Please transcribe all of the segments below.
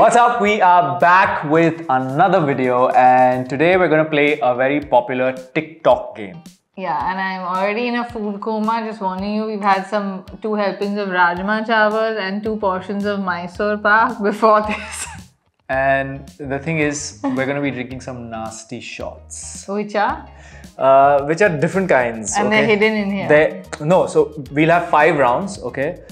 What's up? We are back with another video, and today we're going to play a very popular TikTok game. Yeah, and I'm already in a food coma, just warning you. We've had some 2 helpings of Rajma Chawal and 2 portions of Mysore Pak before this. And the thing is, we're going to be drinking some nasty shots. Which are? Which are different kinds. And okay? They're hidden in here. So we'll have 5 rounds, okay?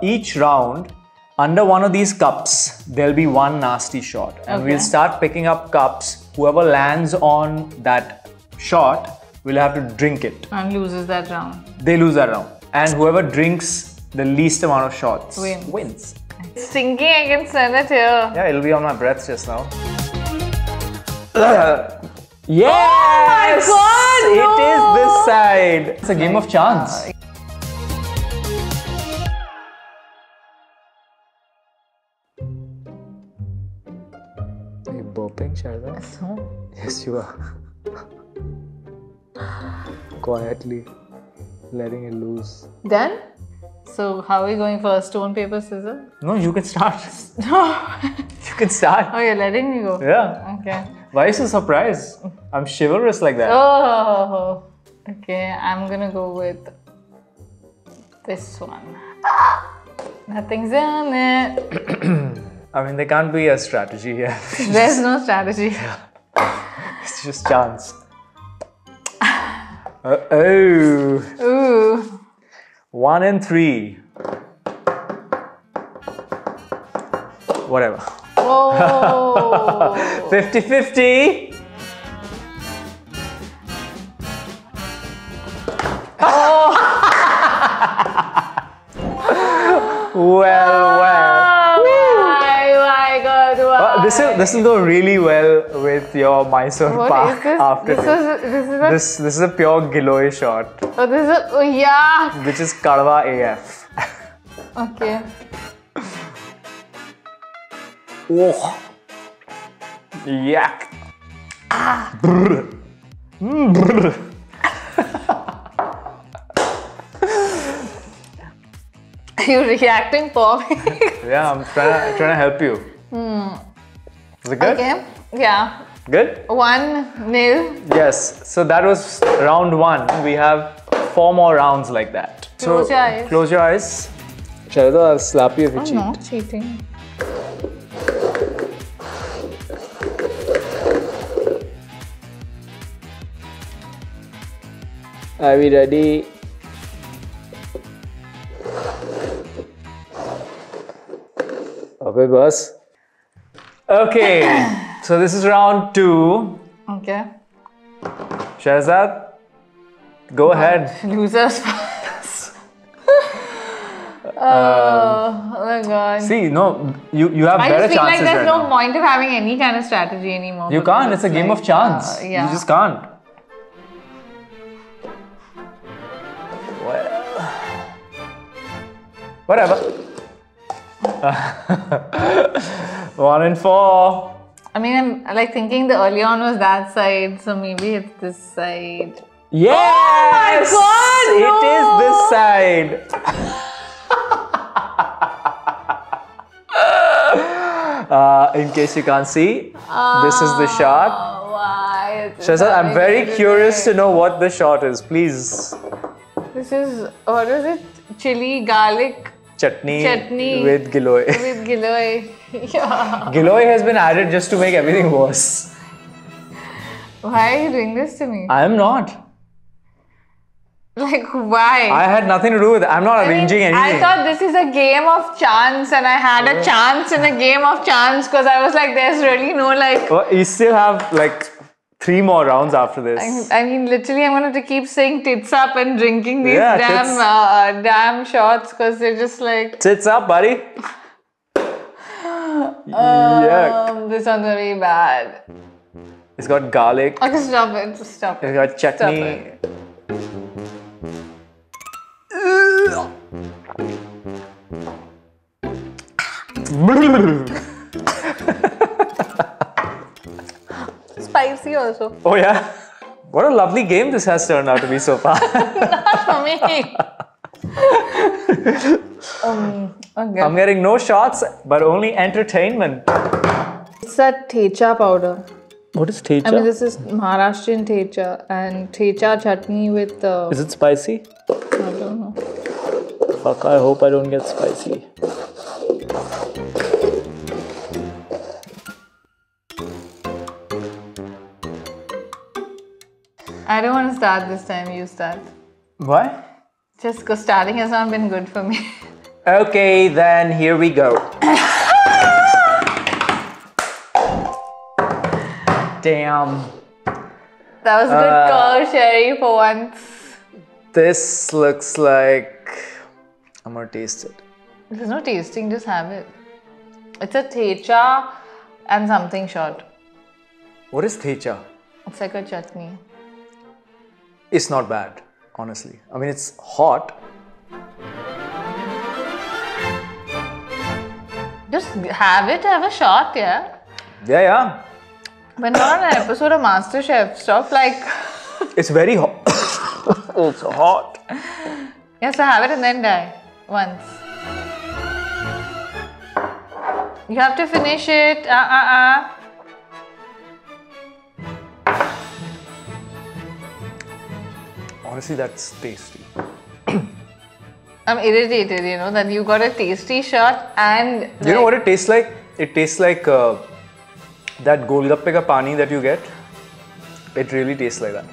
Each round, under one of these cups, there'll be 1 nasty shot. And we'll start picking up cups. Whoever lands on that shot will have to drink it. And loses that round. They lose that round. And whoever drinks the least amount of shots wins. It's stinking, I can smell it here. Yeah, it'll be on my breath just now. Yes! Oh my God! No! It is this side. It's a game of chance. Are you burping, Scherezade? No. Yes, you are. Quietly letting it loose. Done? So how are we going first? Stone, paper, scissors? No, you can start. No. You can start. Oh, you're letting me go? Yeah. Okay. Why are you so surprised? I'm chivalrous like that. Oh. Okay, I'm gonna go with this one. Nothing's in it. I mean, there can't be a strategy here. There's no strategy. It's just chance. Oh. Ooh. 1 and 3. Whatever. Whoa. 50-50. Oh. Well. Oh my God. Wow. This will go really well with your Mysore Pak after this is a pure Giloy shot. Oh, this is a, yeah. Which is Kadwa AF. Okay. Oh. Yak. Ah. Brr. Brr. You're reacting for me. Yeah, I'm trying to help you. Is it good? Okay. Yeah. Good? 1-0. Yes. So that was round 1. We have 4 more rounds like that. Close your eyes. Close your eyes. Scherezade, I'll slap you if you cheat. I'm not cheating. Are we ready? Okay, boss. Okay. So this is round 2. Okay. Scherezade, go ahead. Losers first. Oh God. See, no, you have better chances. I just feel like there's no point of having any kind of strategy anymore. You can't. It's a game of chance. Yeah. You just can't. Whatever. 1 and 4. I mean, I'm like thinking the early on was that side, so maybe it's this side. Yes! Oh my God! No! It is this side. In case you can't see, this is the shot. Why? Scherezade, I'm very curious to know what the shot is. Please. This is, what is it? Chili, garlic. Chutney with Giloy. With Giloy. Yeah. Giloy has been added just to make everything worse. Why are you doing this to me? I am not. Like, why? I had nothing to do with it. I'm not arranging anything. I thought this is a game of chance, and I had a chance in a game of chance because I was like, there's really no like... Well, you still have like 3 more rounds after this. I mean, literally, I'm going to keep saying tits up and drinking these damn shots because they're just like... Tits up, buddy. Yuck. This one's very bad. It's got garlic. Okay, stop it. Stop it. It's got chutney. Spicy also. Oh yeah. What a lovely game this has turned out to be so far. Not for me. Okay. I'm getting no shots, but only entertainment. It's that thecha powder. What is thecha? I mean, this is Maharashtrian thecha and thecha chutney with... Is it spicy? I don't know. Fuck, I hope I don't get spicy. I don't want to start this time, you start. Why? Just because starting has not been good for me. Okay, then here we go. Damn. That was a good call, Sherry, for once. This looks like... I'm gonna taste it. There's no tasting, just have it. It's a thecha and something short. What is thecha? It's like a chutney. It's not bad, honestly. I mean, it's hot. Just have it, have a shot, yeah? Yeah, yeah. We're not on an episode of MasterChef. Stop, like... It's very hot. It's hot. Yeah, so have it and then die. Once. You have to finish it. Honestly, that's tasty. I'm irritated, you know, that you got a tasty shot and... Like, you know what it tastes like? It tastes like that Golgappa Pani that you get. It really tastes like that.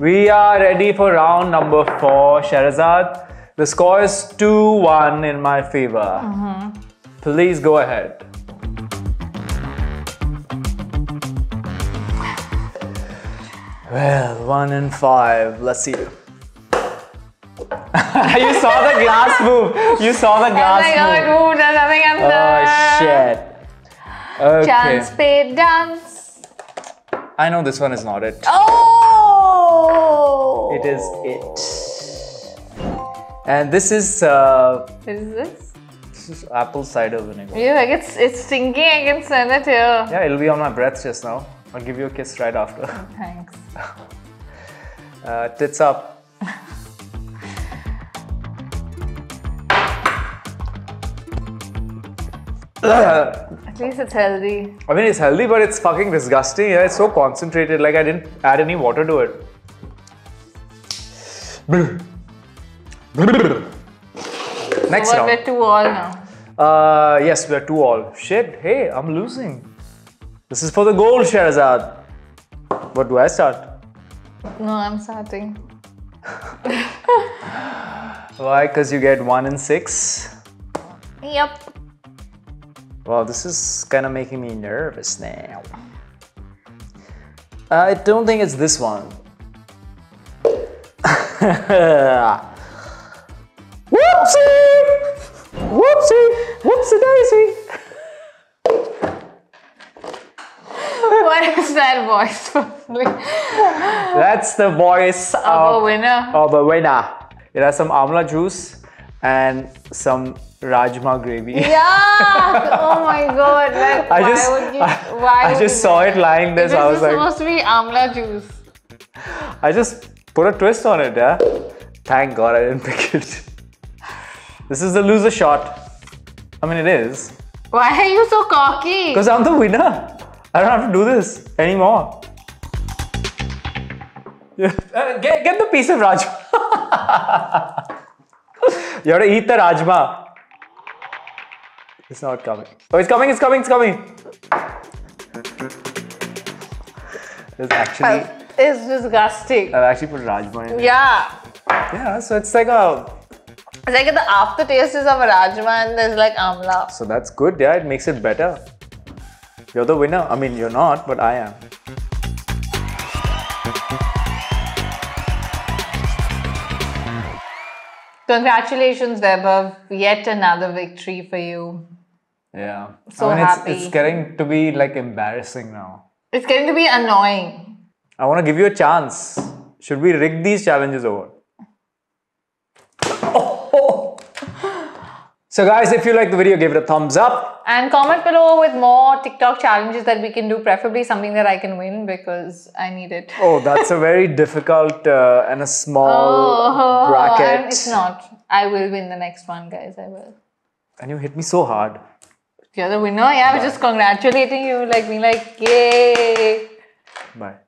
We are ready for round number 4, Scherezade. The score is 2-1 in my favor. Please go ahead. Well, 1 and 5. Let's see. You saw the glass move. You saw the glass move. Oh my God, move. There's nothing I'm done. Oh shit. Okay. Chance paid dance. I know this one is not it. Oh! It is it. And this is... what is this? This is apple cider vinegar. Yeah, like it's stinky, I can send it here. Yeah, it'll be on my breath just now. I'll give you a kiss right after. Thanks. Tits up. At least it's healthy. I mean, it's healthy, but it's fucking disgusting. Yeah, it's so concentrated. Like, I didn't add any water to it. Next round. We're 2-all now. Yes, we're 2-all. Shit, hey, I'm losing. This is for the goal, Scherezade. What do I start? No, I'm starting. Why? Because you get 1 and 6. Yep. Wow, this is kind of making me nervous now. I don't think it's this one. Whoopsie! Whoopsie! Whoopsie daisy! What is that voice for? That's the voice of a winner. Of a winner. It has some amla juice and some rajma gravy. Yeah! Oh my God! Like, I just saw it lying there. So I was like, supposed to be amla juice. I just put a twist on it, yeah? Thank God I didn't pick it. This is the loser shot. I mean, it is. Why are you so cocky? Because I'm the winner. I don't have to do this anymore. Yeah. Get the piece of rajma. You have to eat the rajma. It's not coming. Oh, it's coming, it's coming, it's coming. It's actually... It's disgusting. I've actually put rajma in it. Yeah. Yeah, so it's like a... It's like the aftertaste is of rajma and there's like amla. So that's good, yeah. It makes it better. You're the winner. I mean, you're not, but I am. Congratulations, Vaibhav. Yet another victory for you. Yeah. So I mean, happy. It's getting to be like embarrassing now. It's getting to be annoying. I want to give you a chance. Should we rig these challenges over? So guys, if you like the video, give it a thumbs up. And comment below with more TikTok challenges that we can do, preferably something that I can win because I need it. Oh, that's a very difficult and a small bracket. It's not. I will win the next one, guys. I will. And you hit me so hard. You're the winner. Yeah, I was just congratulating you, like being like, yay. Bye.